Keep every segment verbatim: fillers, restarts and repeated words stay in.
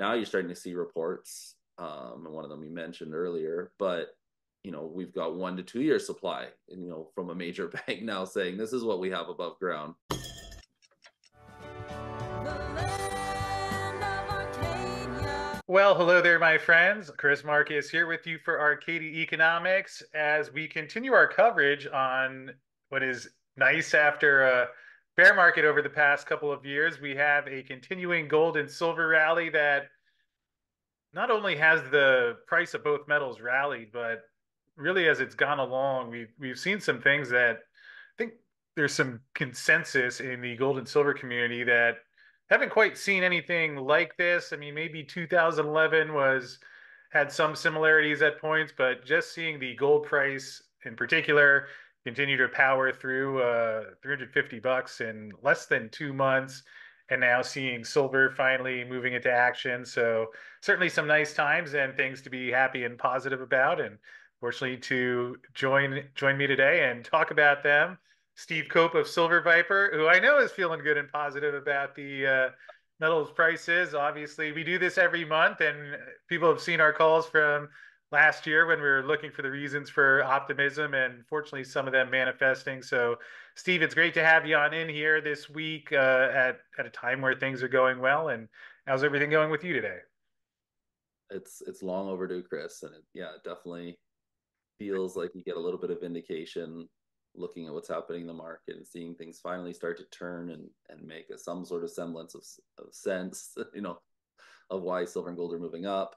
Now you're starting to see reports, um, and one of them you mentioned earlier, but, you know, we've got one to two year supply, and, you know, from a major bank now saying this is what we have above ground. Well, hello there, my friends. Chris Marcus here with you for Arcadia Economics as we continue our coverage on what is nice after a bear market over the past couple of years. We have a continuing gold and silver rally that not only has the price of both metals rallied, but really as it's gone along, we've, we've seen some things that I think there's some consensus in the gold and silver community that haven't quite seen anything like this. I mean, maybe two thousand eleven was had some similarities at points, but just seeing the gold price in particular continue to power through uh, three hundred fifty bucks in less than two months, and now seeing silver finally moving into action. So certainly some nice times and things to be happy and positive about. And fortunately to join join me today and talk about them, Steve Cope of Silver Viper, who I know is feeling good and positive about the uh, metals prices. Obviously, we do this every month, and people have seen our calls from last year when we were looking for the reasons for optimism, and fortunately, some of them manifesting. So, Steve, it's great to have you on in here this week uh, at, at a time where things are going well. And how's everything going with you today? It's, it's long overdue, Chris. And it, yeah, it definitely feels like you get a little bit of indication looking at what's happening in the market and seeing things finally start to turn and and make a, some sort of semblance of, of sense, you know, of why silver and gold are moving up.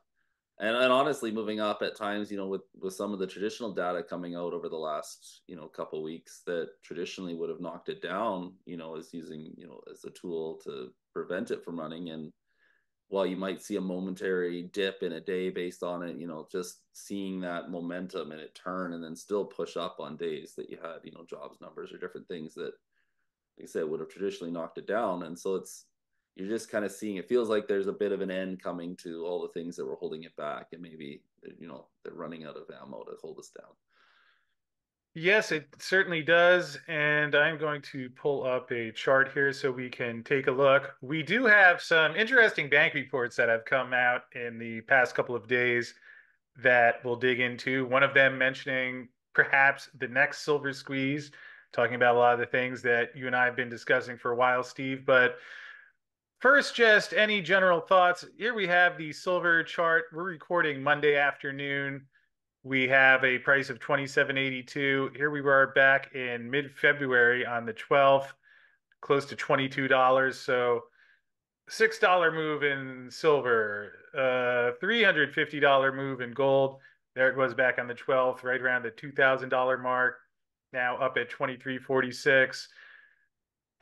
And, and honestly, moving up at times, you know, with, with some of the traditional data coming out over the last, you know, couple weeks that traditionally would have knocked it down, you know, as using, you know, as a tool to prevent it from running. And while you might see a momentary dip in a day based on it, you know, just seeing that momentum and it turn and then still push up on days that you had, you know, jobs numbers or different things that, like I said, would have traditionally knocked it down. And so it's, you're just kind of seeing, it feels like there's a bit of an end coming to all the things that were holding it back, and maybe, you know, they're running out of ammo to hold us down. Yes, it certainly does. And I'm going to pull up a chart here so we can take a look. We do have some interesting bank reports that have come out in the past couple of days that we'll dig into. One of them mentioning perhaps the next silver squeeze, talking about a lot of the things that you and I have been discussing for a while, Steve, but first, just any general thoughts. Here we have the silver chart. We're recording Monday afternoon. We have a price of twenty-seven eighty-two. Here we were back in mid-February on the twelfth, close to twenty-two dollars. So six dollar move in silver, uh, three hundred fifty dollar move in gold. There it was back on the twelfth, right around the two thousand dollar mark, now up at twenty-three forty-six.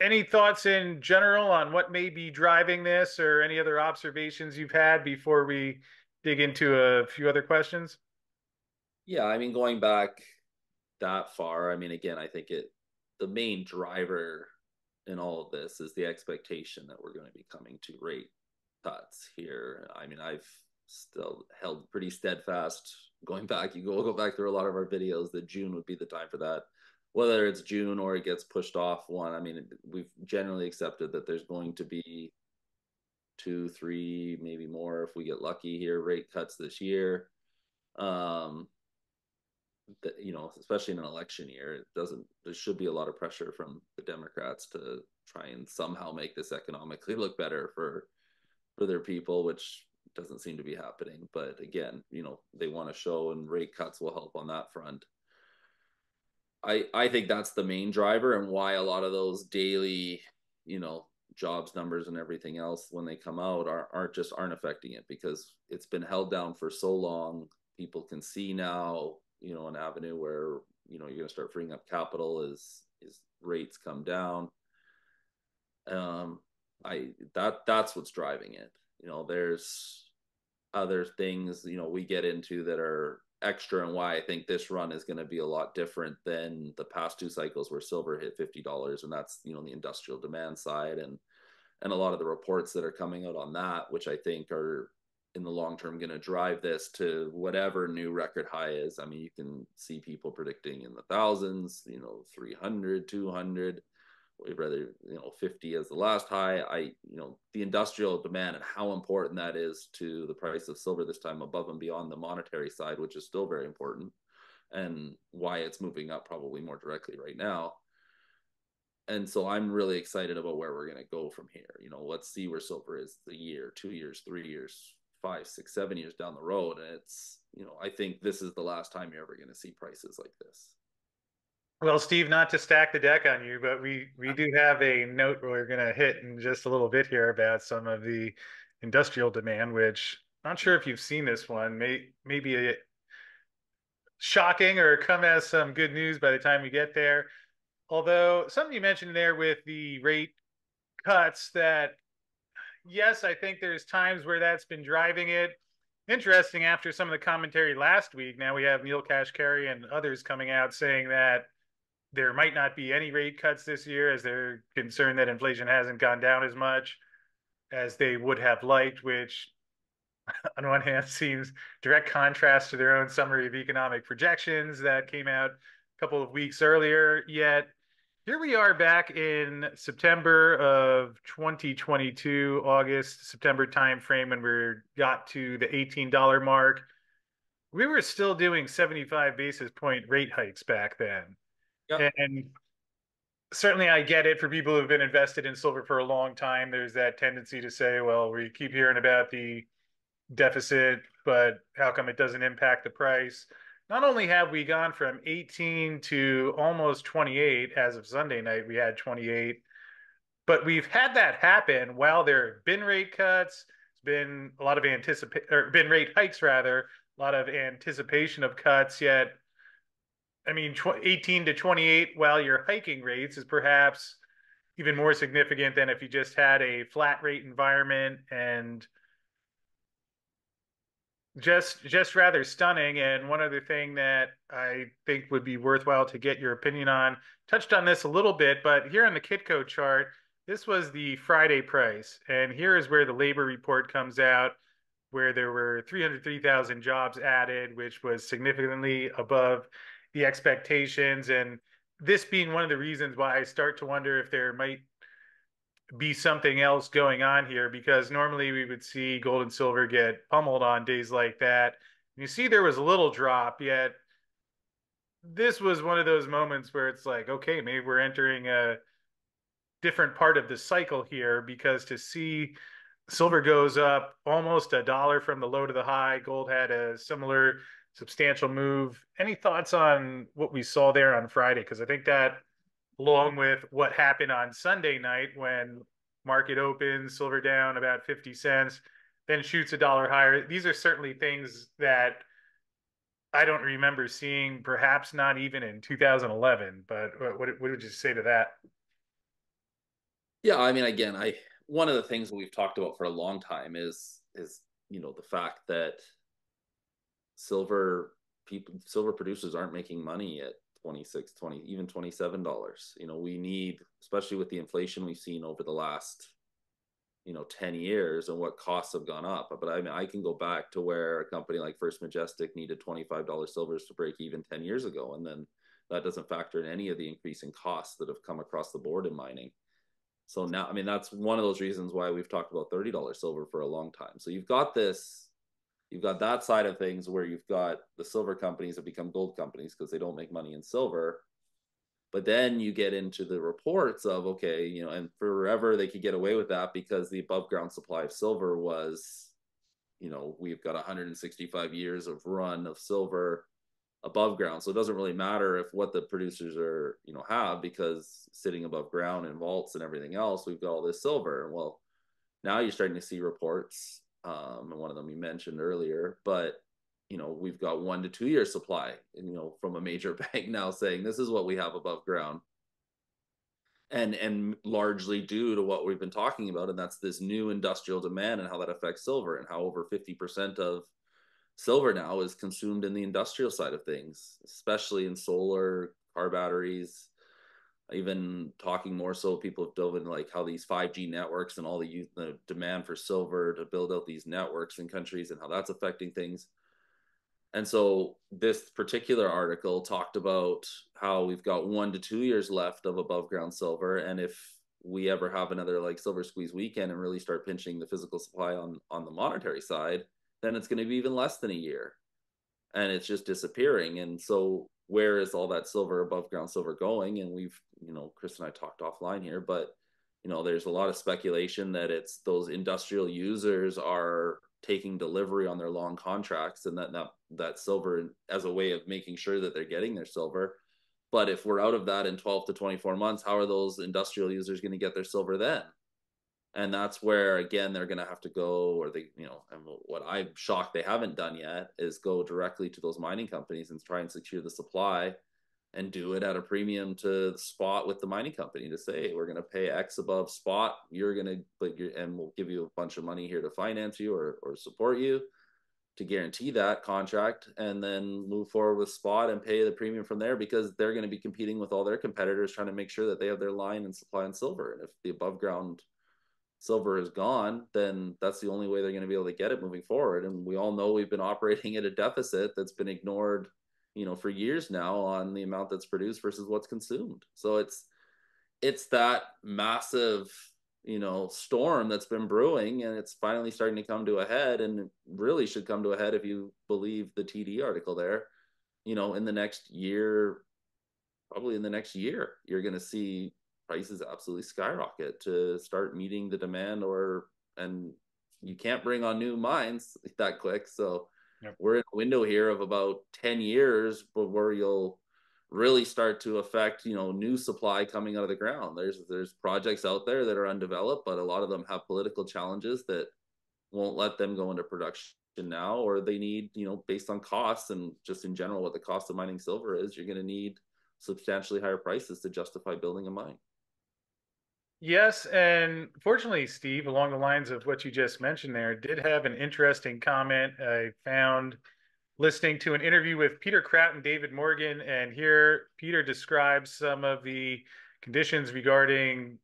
Any thoughts in general on what may be driving this or any other observations you've had before we dig into a few other questions? Yeah, I mean, going back that far, I mean, again, I think it the main driver in all of this is the expectation that we're going to be coming to rate cuts here. I mean, I've still held pretty steadfast going back. You go, go back through a lot of our videos that June would be the time for that. Whether it's June or it gets pushed off one, I mean, we've generally accepted that there's going to be two, three, maybe more, if we get lucky here, rate cuts this year. Um, the, you know, especially in an election year, it doesn't, there should be a lot of pressure from the Democrats to try and somehow make this economically look better for, for their people, which doesn't seem to be happening. But again, you know, they want to show, and rate cuts will help on that front. I, I think that's the main driver, and why a lot of those daily, you know, jobs numbers and everything else when they come out are, aren't just aren't affecting it, because it's been held down for so long. People can see now, you know, an avenue where, you know, you're going to start freeing up capital as, as rates come down. Um, I, that, that's what's driving it. You know, there's other things, you know, we get into that are extra, and why I think this run is going to be a lot different than the past two cycles where silver hit fifty dollars, and that's, you know, the industrial demand side, and and a lot of the reports that are coming out on that, which I think are in the long term going to drive this to whatever new record high is. I mean, you can see people predicting in the thousands, you know, three hundred, two hundred, rather, you know, fifty as the last high. I, you know, the industrial demand and how important that is to the price of silver this time, above and beyond the monetary side, which is still very important, and why it's moving up probably more directly right now. And so I'm really excited about where we're going to go from here. You know, let's see where silver is the year, two years, three years, five, six, seven years down the road. And it's, you know, I think this is the last time you're ever going to see prices like this. Well, Steve, not to stack the deck on you, but we, we do have a note we're going to hit in just a little bit here about some of the industrial demand, which I'm not sure if you've seen this one, may, maybe a shocking or come as some good news by the time we get there. Although something you mentioned there with the rate cuts, that, yes, I think there's times where that's been driving it. Interesting, after some of the commentary last week, now we have Neil Kashkari and others coming out saying that there might not be any rate cuts this year, as they're concerned that inflation hasn't gone down as much as they would have liked, which on one hand seems direct contrast to their own summary of economic projections that came out a couple of weeks earlier. Yet here we are back in September of twenty twenty-two, August, September timeframe, when we got to the eighteen dollar mark. We were still doing seventy-five basis point rate hikes back then. Yep. And certainly I get it, for people who've been invested in silver for a long time, there's that tendency to say, well, we keep hearing about the deficit, but how come it doesn't impact the price? Not only have we gone from eighteen to almost twenty-eight, as of Sunday night, we had twenty-eight, but we've had that happen while there have been rate cuts. It's been a lot of anticipation, or been rate hikes rather, a lot of anticipation of cuts. Yet, I mean, eighteen to twenty-eight while you're hiking rates is perhaps even more significant than if you just had a flat rate environment. And Just just rather stunning. And one other thing that I think would be worthwhile to get your opinion on, touched on this a little bit, but here on the Kitco chart, this was the Friday price. And here is where the labor report comes out, where there were three hundred three thousand jobs added, which was significantly above the expectations. And this being one of the reasons why I start to wonder if there might be something else going on here, because normally we would see gold and silver get pummeled on days like that. And you see there was a little drop, yet this was one of those moments where it's like, okay, maybe we're entering a different part of the cycle here, because to see silver goes up almost a dollar from the low to the high, gold had a similar substantial move. Any thoughts on what we saw there on Friday? Because I think that, along with what happened on Sunday night when market opens, silver down about fifty cents, then shoots a dollar higher. These are certainly things that I don't remember seeing, perhaps not even in two thousand eleven. But what, what would you say to that? Yeah, I mean, again, I one of the things that we've talked about for a long time is, is you know, the fact that silver people, silver producers aren't making money yet. twenty-six, twenty, even twenty-seven dollars. You know, we need, especially with the inflation we've seen over the last, you know, ten years and what costs have gone up. But I mean, I can go back to where a company like First Majestic needed twenty-five dollar silvers to break even ten years ago. And then that doesn't factor in any of the increase in costs that have come across the board in mining. So now, I mean, that's one of those reasons why we've talked about thirty dollar silver for a long time. So you've got this, you've got that side of things where you've got the silver companies have become gold companies because they don't make money in silver. But then you get into the reports of, okay, you know, and forever they could get away with that because the above ground supply of silver was, you know, we've got one hundred sixty-five years of run of silver above ground. So it doesn't really matter if what the producers are, you know, have, because sitting above ground in vaults and everything else, we've got all this silver. Well, now you're starting to see reports. Um, and one of them you mentioned earlier, but, you know, we've got one to two year supply, you know, from a major bank now saying this is what we have above ground. And, and largely due to what we've been talking about. And that's this new industrial demand and how that affects silver, and how over fifty percent of silver now is consumed in the industrial side of things, especially in solar, car batteries. Even talking more so, people have dove into like how these five G networks and all the, youth, the demand for silver to build out these networks in countries and how that's affecting things. And so this particular article talked about how we've got one to two years left of above ground silver. And if we ever have another like silver squeeze weekend and really start pinching the physical supply on, on the monetary side, then it's going to be even less than a year. And it's just disappearing. And so where is all that silver, above ground silver, going? And we've, you know, Chris and I talked offline here, but, you know, there's a lot of speculation that it's those industrial users are taking delivery on their long contracts, and that, that that silver as a way of making sure that they're getting their silver. But if we're out of that in twelve to twenty-four months, how are those industrial users going to get their silver then? And that's where, again, they're going to have to go, or they, you know, and what I'm shocked they haven't done yet is go directly to those mining companies and try and secure the supply and do it at a premium to the spot with the mining company to say, we're going to pay X above spot. You're going to, but you're, and we'll give you a bunch of money here to finance you or, or support you to guarantee that contract, and then move forward with spot and pay the premium from there, because they're going to be competing with all their competitors trying to make sure that they have their line and supply on silver. And if the above ground silver is gone, then that's the only way they're going to be able to get it moving forward. And we all know we've been operating at a deficit that's been ignored, you know, for years now on the amount that's produced versus what's consumed. So it's, it's that massive, you know, storm that's been brewing, and it's finally starting to come to a head, and it really should come to a head if you believe the T D article there, you know, in the next year, probably in the next year, you're going to see prices absolutely skyrocket to start meeting the demand, or, and you can't bring on new mines that quick. So yep. We're in a window here of about ten years before you'll really start to affect, you know, new supply coming out of the ground. There's, there's projects out there that are undeveloped, but a lot of them have political challenges that won't let them go into production now, or they need, you know, based on costs and just in general, what the cost of mining silver is, you're going to need substantially higher prices to justify building a mine. Yes, and fortunately, Steve, along the lines of what you just mentioned there, did have an interesting comment I found listening to an interview with Peter Kraut and David Morgan, and here Peter describes some of the conditions regarding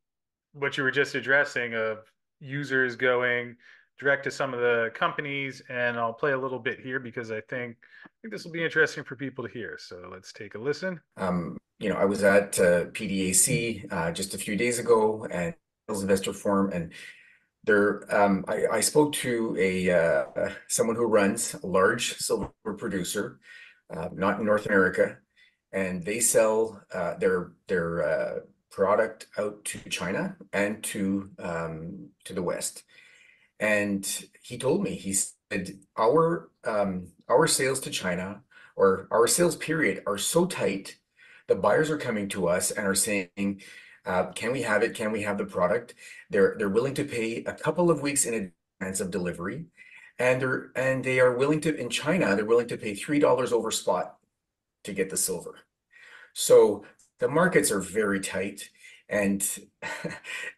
what you were just addressing of users going direct to some of the companies, and I'll play a little bit here because I think, I think this will be interesting for people to hear, so let's take a listen. Um. You know, I was at uh, P D A C uh, just a few days ago at Hills Investor Forum, and there um, I, I spoke to a uh, someone who runs a large silver producer, uh, not in North America, and they sell uh, their their uh, product out to China and to um, to the West. And he told me, he said, our um, our sales to China, or our sales period, are so tight. The buyers are coming to us and are saying, uh, can we have it? Can we have the product? They're they're willing to pay a couple of weeks in advance of delivery. And they're and they are willing to, in China, they're willing to pay three dollars over spot to get the silver. So the markets are very tight. And,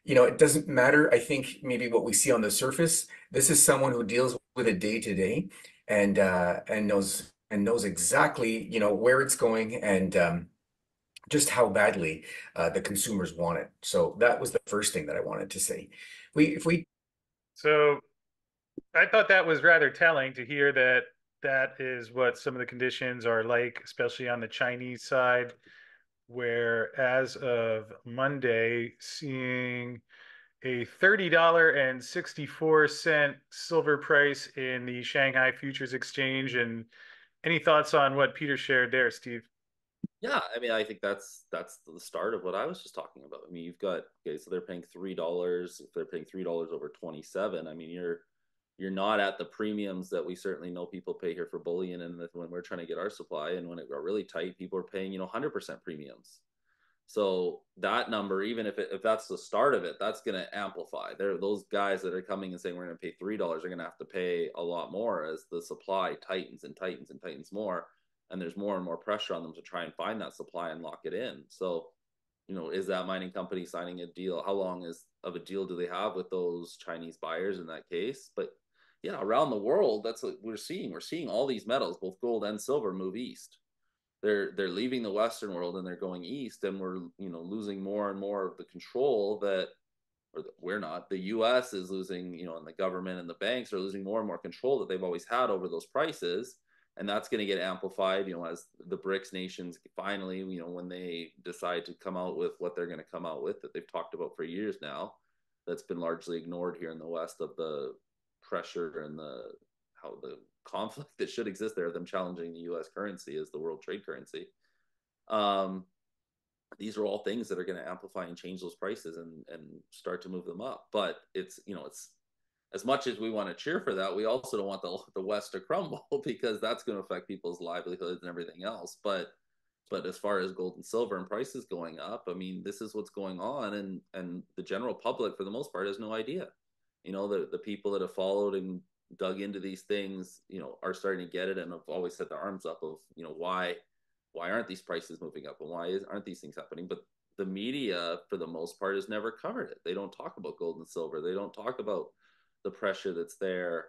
you know, it doesn't matter. I think maybe what we see on the surface, this is someone who deals with it day to day and uh, and knows and knows exactly, you know, where it's going, and um, just how badly uh, the consumers want it. So that was the first thing that I wanted to say. We, if we, so I thought that was rather telling to hear that that is what some of the conditions are like, especially on the Chinese side, where as of Monday, seeing a thirty dollars and sixty-four cents silver price in the Shanghai Futures Exchange. And any thoughts on what Peter shared there, Steve? Yeah, I mean, I think that's that's the start of what I was just talking about. I mean, you've got, okay, so they're paying three dollars. If they're paying three dollars over twenty-seven, I mean, you're you're not at the premiums that we certainly know people pay here for bullion, and when we're trying to get our supply, and when it got really tight, people are paying, you know, one hundred percent premiums. So that number, even if it, if that's the start of it, that's going to amplify. There, those guys that are coming and saying we're going to pay three dollars are going to have to pay a lot more as the supply tightens and tightens and tightens more. And there's more and more pressure on them to try and find that supply and lock it in. So, you know, is that mining company signing a deal? How long is of a deal do they have with those Chinese buyers in that case? But yeah, around the world, that's what we're seeing. We're seeing all these metals, both gold and silver, move east. They're they're leaving the Western world and they're going east, and we're, you know, losing more and more of the control that, or that we're not. The U S is losing, you know, and the government and the banks are losing more and more control that they've always had over those prices. And that's going to get amplified, you know, as the BRICS nations finally, you know, when they decide to come out with what they're going to come out with that they've talked about for years now, that's been largely ignored here in the West, of the pressure and the how the conflict that should exist there, them challenging the U S currency as the world trade currency. Um, these are all things that are going to amplify and change those prices and and start to move them up. But it's, you know, it's, as much as we want to cheer for that, we also don't want the, the West to crumble, because that's going to affect people's livelihoods and everything else. But but as far as gold and silver and prices going up, I mean, this is what's going on. And and the general public, for the most part, has no idea. You know, the, the people that have followed and dug into these things, you know, are starting to get it and have always set their arms up of, you know, why, why aren't these prices moving up and why is, aren't these things happening? But the media, for the most part, has never covered it. They don't talk about gold and silver. They don't talk about the pressure that's there.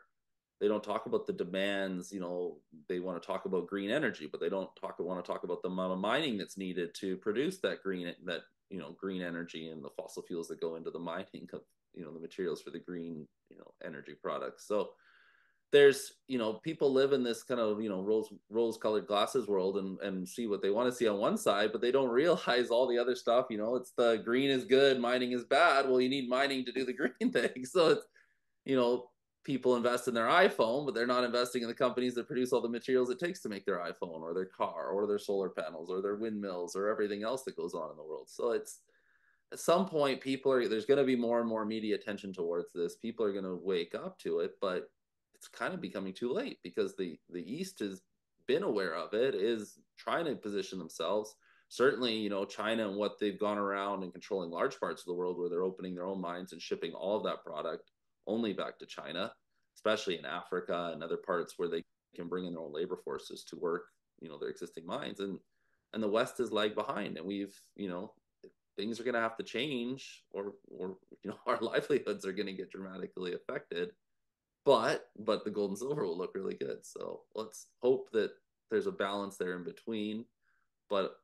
They don't talk about the demands. You know, they want to talk about green energy, but they don't talk want to talk about the amount of mining that's needed to produce that green, that, you know, green energy and the fossil fuels that go into the mining of, you know, the materials for the green, you know, energy products. So there's, you know, people live in this kind of, you know, rose rose colored glasses world and, and see what they want to see on one side, but they don't realize all the other stuff. You know, it's the green is good, mining is bad. Well, you need mining to do the green thing. So it's, you know, people invest in their iPhone, but they're not investing in the companies that produce all the materials it takes to make their iPhone or their car or their solar panels or their windmills or everything else that goes on in the world. So it's, at some point, people are, there's going to be more and more media attention towards this. People are going to wake up to it, but it's kind of becoming too late, because the, the East has been aware of it, is trying to position themselves. Certainly, you know, China and what they've gone around and controlling large parts of the world, where they're opening their own mines and shipping all of that product only back to China, especially in Africa and other parts where they can bring in their own labor forces to work, you know, their existing mines. And and the West has lagged behind, and we've, you know, things are going to have to change, or or you know, our livelihoods are going to get dramatically affected. But but the gold and silver will look really good. So let's hope that there's a balance there in between. But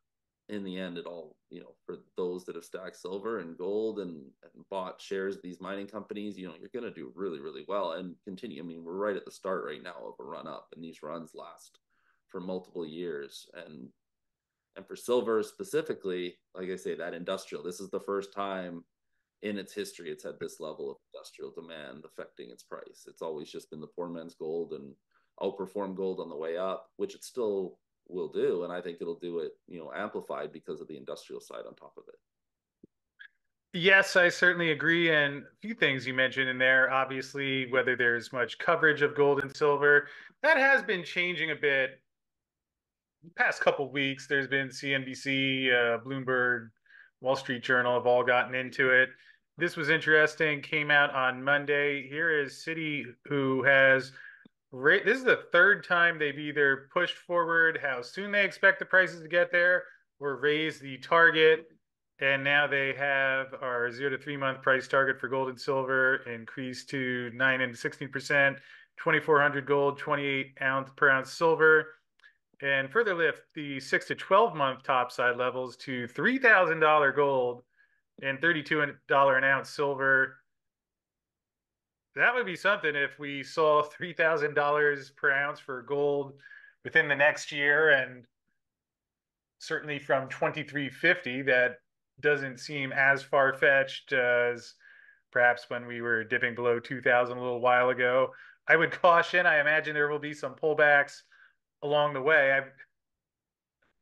in the end, it all, you know, for those that have stacked silver and gold and, and bought shares of these mining companies, you know, you're going to do really, really well and continue. I mean, we're right at the start right now of a run up, and these runs last for multiple years. And and for silver specifically, like I say, that industrial, this is the first time in its history it's had this level of industrial demand affecting its price. It's always just been the poor man's gold and outperform gold on the way up, which it's still will do. And I think it'll do it, you know, amplified because of the industrial side on top of it. Yes, I certainly agree. And a few things you mentioned in there, obviously, whether there's much coverage of gold and silver, that has been changing a bit. The past couple of weeks, there's been C N B C, uh, Bloomberg, Wall Street Journal have all gotten into it. This was interesting, came out on Monday. Here is Citi, who has this is the third time they've either pushed forward how soon they expect the prices to get there or raised the target. And now they have our zero to three month price target for gold and silver increased to nine and sixteen percent, twenty-four hundred gold, twenty-eight ounce per ounce silver, and further lift the six to twelve month topside levels to three thousand dollars gold and thirty-two dollars an ounce silver. That would be something if we saw three thousand dollars per ounce for gold within the next year, and certainly from twenty-three fifty, that doesn't seem as far-fetched as perhaps when we were dipping below two thousand a little while ago. I would caution, I imagine there will be some pullbacks along the way. I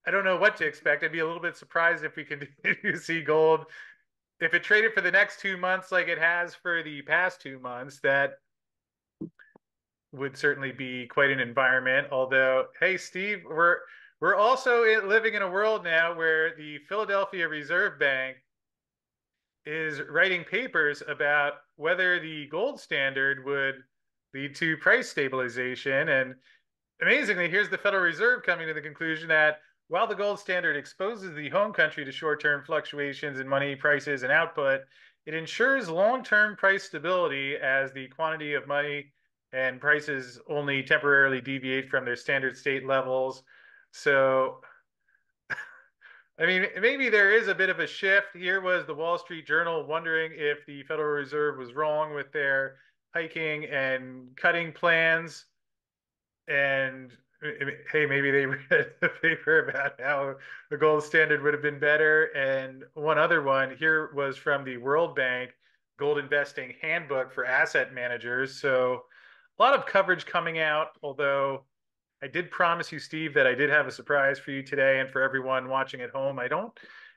I don't know what to expect. I'd be a little bit surprised if we continue to see gold, if it traded for the next two months like it has for the past two months. That would certainly be quite an environment. Although, hey, Steve, we're we're also living in a world now where the Philadelphia Reserve Bank is writing papers about whether the gold standard would lead to price stabilization. And amazingly, here's the Federal Reserve coming to the conclusion that while the gold standard exposes the home country to short-term fluctuations in money prices and output, it ensures long-term price stability, as the quantity of money and prices only temporarily deviate from their standard state levels. So, I mean, maybe there is a bit of a shift. Here was the Wall Street Journal wondering if the Federal Reserve was wrong with their hiking and cutting plans. And hey, maybe they read the paper about how the gold standard would have been better. And one other one here was from the World Bank Gold Investing Handbook for Asset Managers. So a lot of coverage coming out, although I did promise you, Steve, that I did have a surprise for you today and for everyone watching at home. I don't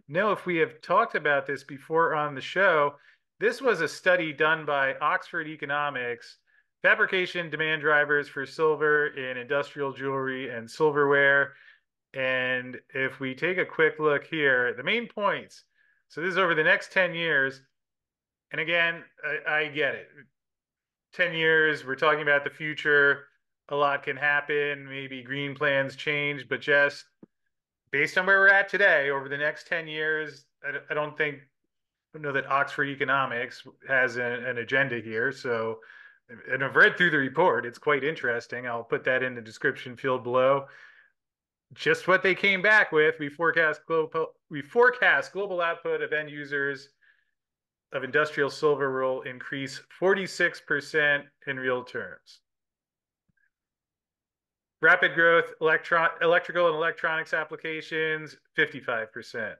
know if we have talked about this before on the show. This was a study done by Oxford Economics, fabrication demand drivers for silver in industrial jewelry and silverware. And if we take a quick look here, the main points. So this is over the next ten years. And again, I, I get it. ten years, we're talking about the future. A lot can happen. Maybe green plans change, but just based on where we're at today, over the next ten years, I, I don't think, I don't know that Oxford Economics has a, an agenda here. So, and I've read through the report. It's quite interesting. I'll put that in the description field below. Just what they came back with. We forecast global, we forecast global output of end users of industrial silver will increase forty-six percent in real terms. Rapid growth, electron, electrical and electronics applications, fifty-five percent.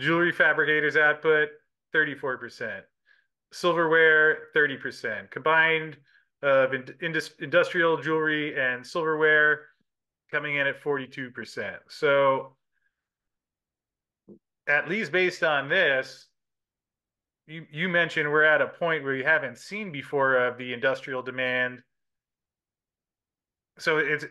Jewelry fabricators output, thirty-four percent. Silverware, thirty percent. Combined of in, indus, industrial jewelry and silverware coming in at forty-two percent. So at least based on this, you, you mentioned we're at a point where you haven't seen before of the industrial demand. So it's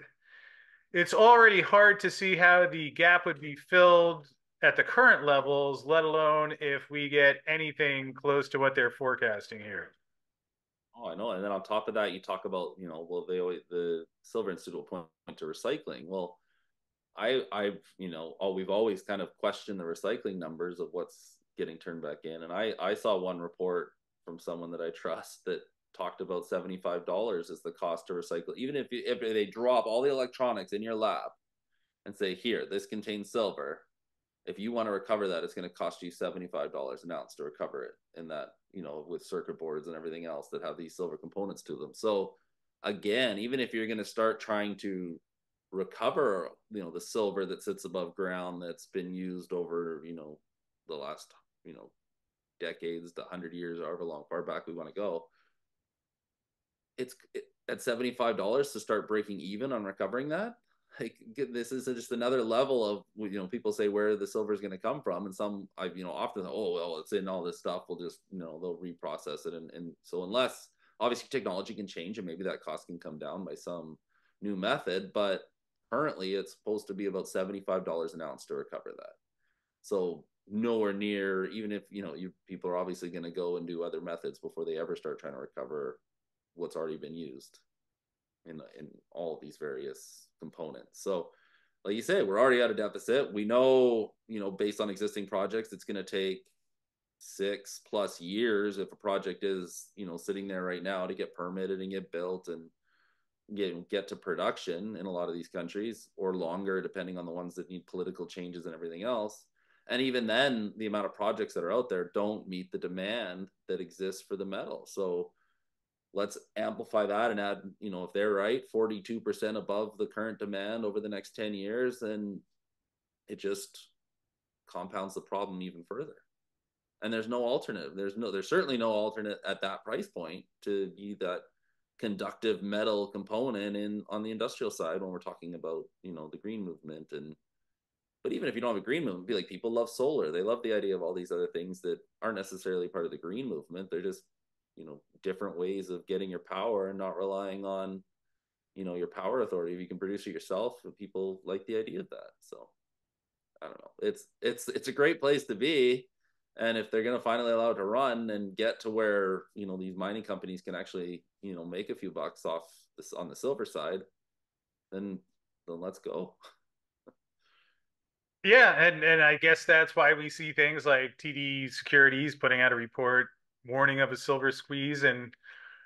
it's already hard to see how the gap would be filled at the current levels, let alone if we get anything close to what they're forecasting here. Oh, I know. And then on top of that, you talk about, you know, well, they always, the Silver Institute will point to recycling. Well, I, I've, you know, oh, we've always kind of questioned the recycling numbers of what's getting turned back in. And I, I saw one report from someone that I trust that talked about seventy-five dollars as the cost to recycle. Even if, you, if they drop all the electronics in your lab and say, here, this contains silver, if you want to recover that, it's going to cost you seventy-five dollars an ounce to recover it. And that, you know, with circuit boards and everything else that have these silver components to them. So again, even if you're going to start trying to recover, you know, the silver that sits above ground that's been used over, you know, the last, you know, decades, the hundred years, however long, far back we want to go, it's it, at seventy-five dollars to start breaking even on recovering that. Like, this is just another level of, you know, people say where the silver is going to come from. And some, I've, you know, often, oh, well, it's in all this stuff. We'll just, you know, they'll reprocess it. And, and so unless, obviously, technology can change and maybe that cost can come down by some new method. But currently, it's supposed to be about seventy-five dollars an ounce to recover that. So nowhere near, even if, you know, you people are obviously going to go and do other methods before they ever start trying to recover what's already been used in, in all of these various components. So like you say, we're already at a deficit. We know, you know, based on existing projects, it's going to take six plus years if a project is, you know, sitting there right now to get permitted and get built and get, get to production in a lot of these countries, or longer, depending on the ones that need political changes and everything else. And even then, the amount of projects that are out there don't meet the demand that exists for the metal. So let's amplify that and add, you know, if they're right, forty-two percent above the current demand over the next ten years, then it just compounds the problem even further. And there's no alternative. There's no, there's certainly no alternate at that price point to be that conductive metal component in on the industrial side when we're talking about, you know, the green movement. And, but even if you don't have a green movement, be like, people love solar. They love the idea of all these other things that aren't necessarily part of the green movement. They're just, you know, different ways of getting your power and not relying on, you know, your power authority. If you can produce it yourself, people like the idea of that. So I don't know. It's, it's, it's a great place to be. And if they're going to finally allow it to run and get to where, you know, these mining companies can actually, you know, make a few bucks off this on the silver side, then, then let's go. Yeah. And, and I guess that's why we see things like T D Securities putting out a report warning of a silver squeeze. And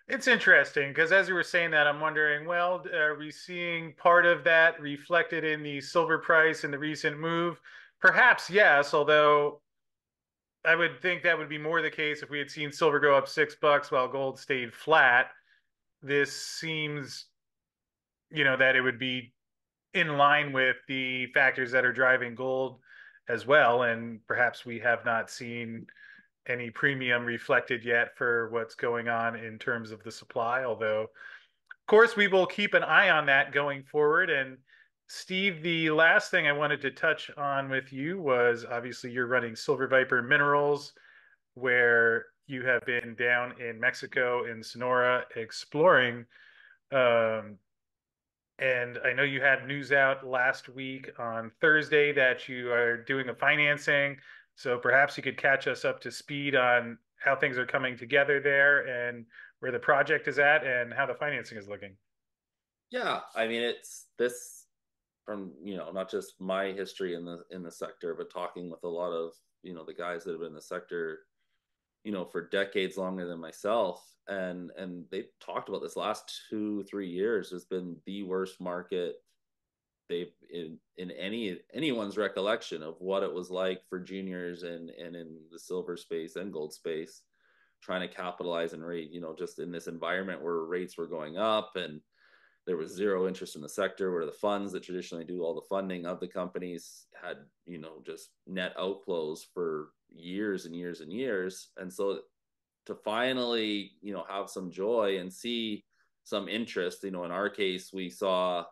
it's interesting because as you were saying that, I'm wondering, well, are we seeing part of that reflected in the silver price in the recent move? Perhaps yes, although I would think that would be more the case if we had seen silver go up six bucks while gold stayed flat. This seems, you know, that it would be in line with the factors that are driving gold as well. And perhaps we have not seen any premium reflected yet for what's going on in terms of the supply. Although, of course, we will keep an eye on that going forward. And Steve, the last thing I wanted to touch on with you was, obviously, you're running Silver Viper Minerals, where you have been down in Mexico, in Sonora, exploring. Um, and I know you had news out last week on Thursday that you are doing a financing. So perhaps you could catch us up to speed on how things are coming together there and where the project is at and how the financing is looking. Yeah, I mean, it's this from, you know, not just my history in the in the sector, but talking with a lot of, you know, the guys that have been in the sector, you know, for decades longer than myself. And and they talked about this last two, three years has been the worst market they've in, in any anyone's recollection of what it was like for juniors and, and in the silver space and gold space, trying to capitalize and rate, you know, just in this environment where rates were going up and there was zero interest in the sector, where the funds that traditionally do all the funding of the companies had, you know, just net outflows for years and years and years. And so to finally, you know, have some joy and see some interest, you know, in our case, we saw,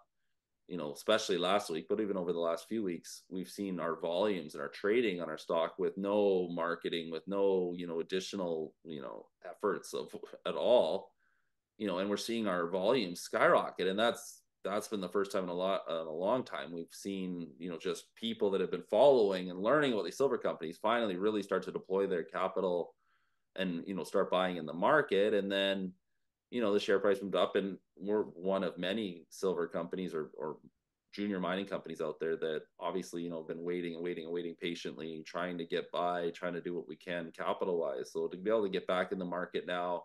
you know, especially last week, but even over the last few weeks, we've seen our volumes and our trading on our stock with no marketing, with no, you know, additional, you know, efforts of at all. You know, and we're seeing our volume skyrocket, and that's that's been the first time in a lot in a long time we've seen, you know, just people that have been following and learning about these silver companies finally really start to deploy their capital, and, you know, start buying in the market. And then, you know, the share price moved up, and we're one of many silver companies or or junior mining companies out there that obviously, you know, have been waiting and waiting and waiting patiently, trying to get by, trying to do what we can capital-wise. So to be able to get back in the market now.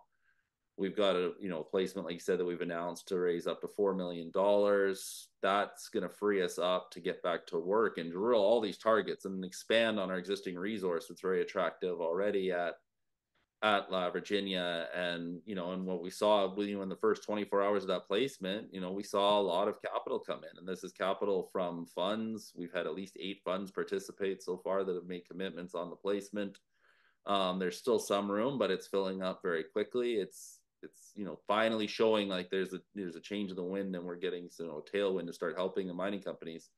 We've got a, you know, placement, like you said, that we've announced to raise up to four million dollars. That's going to free us up to get back to work and drill all these targets and expand on our existing resource. It's very attractive already at, at La Virginia. And, you know, and what we saw, you know, in the first twenty-four hours of that placement, you know, we saw a lot of capital come in, and this is capital from funds. We've had at least eight funds participate so far that have made commitments on the placement. Um, there's still some room, but it's filling up very quickly. It's, it's, you know, finally showing like there's a, there's a change in the wind, and we're getting, you know, a tailwind to start helping the mining companies.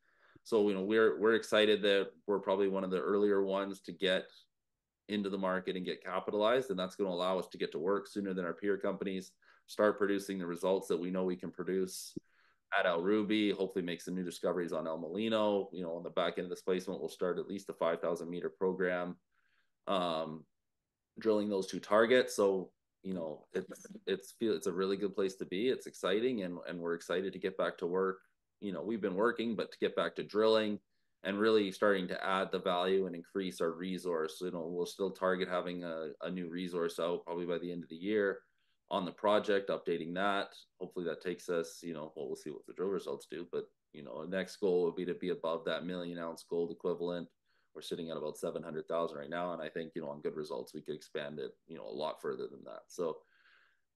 So, you know, we're, we're excited that we're probably one of the earlier ones to get into the market and get capitalized. And that's going to allow us to get to work sooner than our peer companies, start producing the results that we know we can produce at El Ruby, hopefully make some new discoveries on El Molino. You know, on the back end of this placement, we'll start at least a five thousand meter program, um, drilling those two targets. So, you know, it's it's it's a really good place to be. It's exciting, and and we're excited to get back to work. You know, we've been working, but to get back to drilling and really starting to add the value and increase our resource. You know, we'll still target having a, a new resource out probably by the end of the year on the project, updating that. Hopefully that takes us, you know, well, we'll see what the drill results do, but, you know, our next goal would be to be above that million ounce gold equivalent. We're sitting at about seven hundred thousand right now. And I think, you know, on good results, we could expand it, you know, a lot further than that. So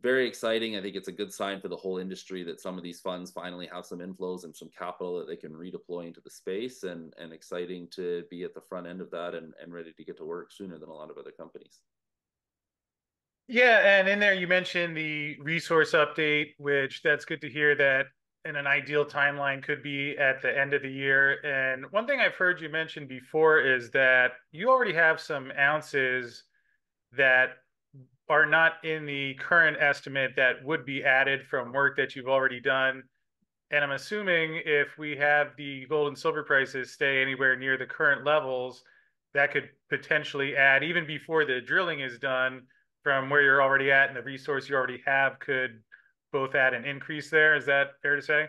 very exciting. I think it's a good sign for the whole industry that some of these funds finally have some inflows and some capital that they can redeploy into the space, and, and exciting to be at the front end of that and, and ready to get to work sooner than a lot of other companies. Yeah. And in there, you mentioned the resource update, which that's good to hear that in an ideal timeline could be at the end of the year. And one thing I've heard you mention before is that you already have some ounces that are not in the current estimate that would be added from work that you've already done. And I'm assuming if we have the gold and silver prices stay anywhere near the current levels, that could potentially add, even before the drilling is done, from where you're already at and the resource you already have could both add an increase there. Is that fair to say?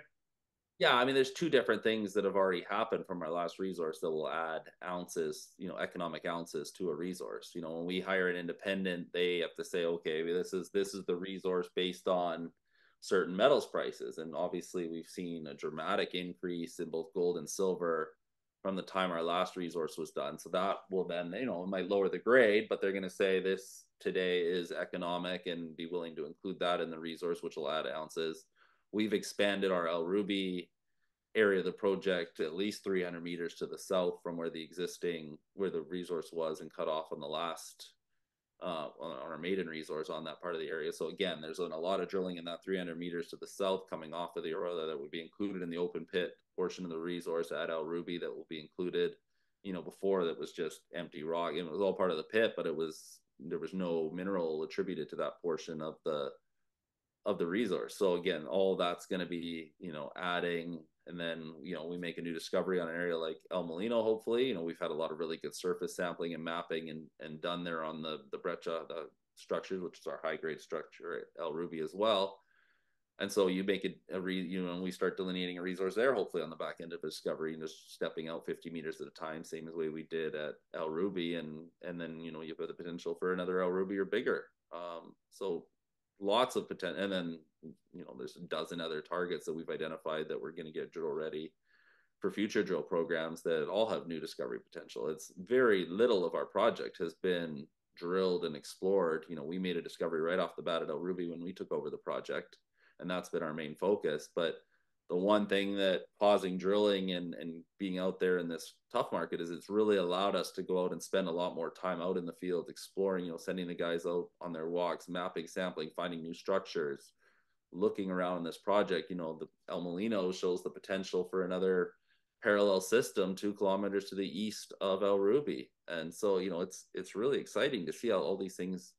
Yeah, I mean, there's two different things that have already happened from our last resource that will add ounces, you know, economic ounces to a resource. You know, when we hire an independent, they have to say, okay, this is this is the resource based on certain metals prices. And obviously we've seen a dramatic increase in both gold and silver from the time our last resource was done. So that will then, you know, it might lower the grade, but they're going to say this today is economic and be willing to include that in the resource, which will add ounces. We've expanded our El Ruby area of the project at least three hundred meters to the south from where the existing, where the resource was and cut off on the last, uh, on our maiden resource on that part of the area. So again, there's an, a lot of drilling in that three hundred meters to the south coming off of the Aurora that would be included in the open pit portion of the resource at El Ruby that will be included. You know, before that was just empty rock, and it was all part of the pit, but it was, there was no mineral attributed to that portion of the, of the resource. So again, all that's going to be, you know, adding, and then, you know, we make a new discovery on an area like El Molino, hopefully. You know, we've had a lot of really good surface sampling and mapping and, and done there on the, the breccia, the structures, which is our high grade structure at El Ruby as well. And so you make it a re, you know, and we start delineating a resource there, hopefully on the back end of a discovery, and just stepping out fifty meters at a time, same as the way we did at El Ruby. And, and then, you know, you have the potential for another El Ruby or bigger. Um, so lots of potential. And then, you know, there's a dozen other targets that we've identified that we're going to get drill ready for future drill programs that all have new discovery potential. It's very little of our project has been drilled and explored. You know, we made a discovery right off the bat at El Ruby when we took over the project, and that's been our main focus. But the one thing that pausing drilling and, and being out there in this tough market is it's really allowed us to go out and spend a lot more time out in the field exploring, you know, sending the guys out on their walks, mapping, sampling, finding new structures, looking around in this project. You know, the El Molino shows the potential for another parallel system two kilometers to the east of El Ruby. And so, you know, it's, it's really exciting to see how all these things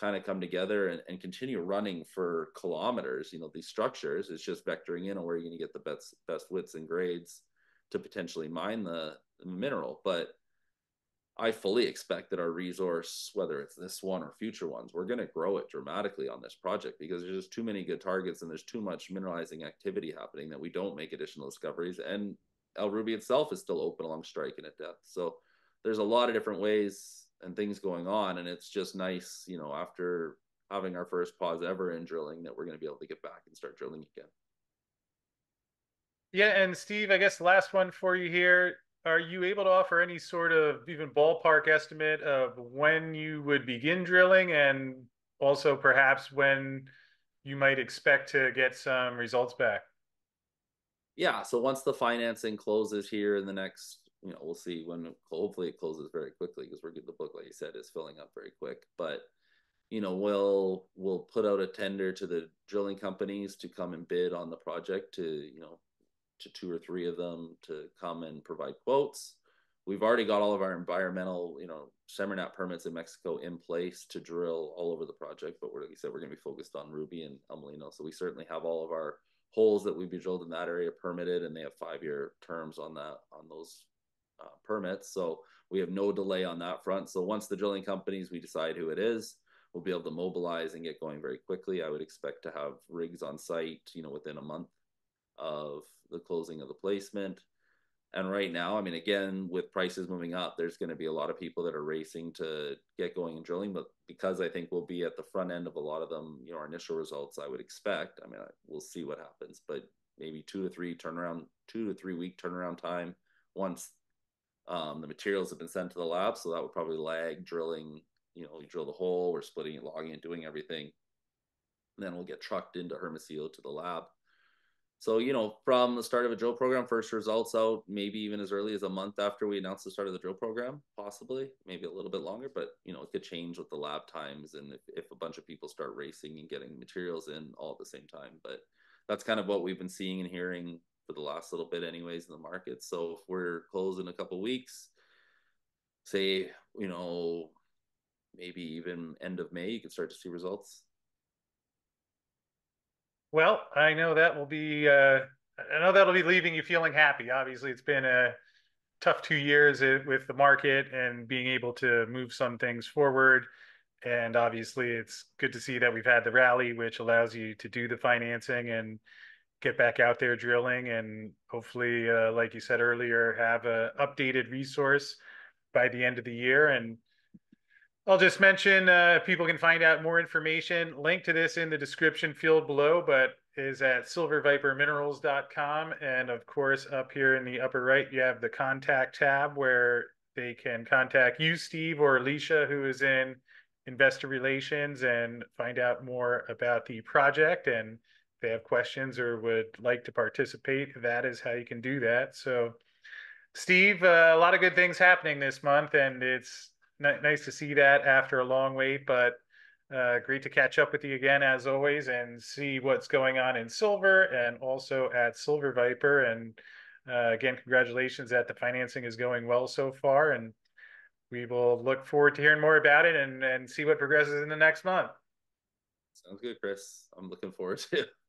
kind of come together and, and continue running for kilometers. You know, these structures, it's just vectoring in on where you're going to get the best best widths and grades to potentially mine the mineral. But I fully expect that our resource, whether it's this one or future ones, we're going to grow it dramatically on this project, because there's just too many good targets and there's too much mineralizing activity happening that we don't make additional discoveries. And El Ruby itself is still open along strike and at depth. So there's a lot of different ways and things going on, and it's just nice, you know, after having our first pause ever in drilling, that we're going to be able to get back and start drilling again. Yeah, and Steve, I guess last one for you here. Are you able to offer any sort of even ballpark estimate of when you would begin drilling, and also perhaps when you might expect to get some results back? Yeah, so once the financing closes here in the next, you know, we'll see when, hopefully it closes very quickly, because we're getting the book, like you said, is filling up very quick. But, you know, we'll, we'll put out a tender to the drilling companies to come and bid on the project, to, you know, to two or three of them to come and provide quotes. We've already got all of our environmental, you know, SEMARNAT permits in Mexico in place to drill all over the project. But we're, like you said, we're going to be focused on Ruby and El Molino. So we certainly have all of our holes that we'd be drilled in that area permitted, and they have five-year terms on that, on those Uh, permits. So we have no delay on that front. So once the drilling companies, we decide who it is, we'll be able to mobilize and get going very quickly. I would expect to have rigs on site, you know, within a month of the closing of the placement. And right now, I mean, again, with prices moving up, there's going to be a lot of people that are racing to get going and drilling. But because I think we'll be at the front end of a lot of them, you know, our initial results, I would expect, I mean, I, we'll see what happens, but maybe two to three turnaround, two to three week turnaround time once Um, the materials have been sent to the lab. So that would probably lag drilling. You know, we drill the hole, we're splitting it, logging it, doing everything. And then we'll get trucked into Hermosillo to the lab. So, you know, from the start of a drill program, first results out, maybe even as early as a month after we announced the start of the drill program, possibly, maybe a little bit longer, but, you know, it could change with the lab times. And if, if a bunch of people start racing and getting materials in all at the same time, but that's kind of what we've been seeing and hearing for the last little bit anyways in the market. So if we're closing a couple weeks, say, you know, maybe even end of May, you can start to see results. Well, I know that will be, uh, I know that'll be leaving you feeling happy. Obviously, it's been a tough two years with the market and being able to move some things forward. And obviously, it's good to see that we've had the rally, which allows you to do the financing and get back out there drilling, and hopefully, uh, like you said earlier, have an updated resource by the end of the year. And I'll just mention, uh, people can find out more information, link to this in the description field below, but is at silver viper minerals dot com. And of course, up here in the upper right, you have the contact tab where they can contact you, Steve, or Alicia, who is in investor relations, and find out more about the project and they have questions or would like to participate, that is how you can do that. So Steve, uh, a lot of good things happening this month, and it's nice to see that after a long wait, but uh, great to catch up with you again as always and see what's going on in silver and also at Silver Viper. And uh, again, congratulations that the financing is going well so far, and we will look forward to hearing more about it and, and see what progresses in the next month. Sounds good, Chris. I'm looking forward to it.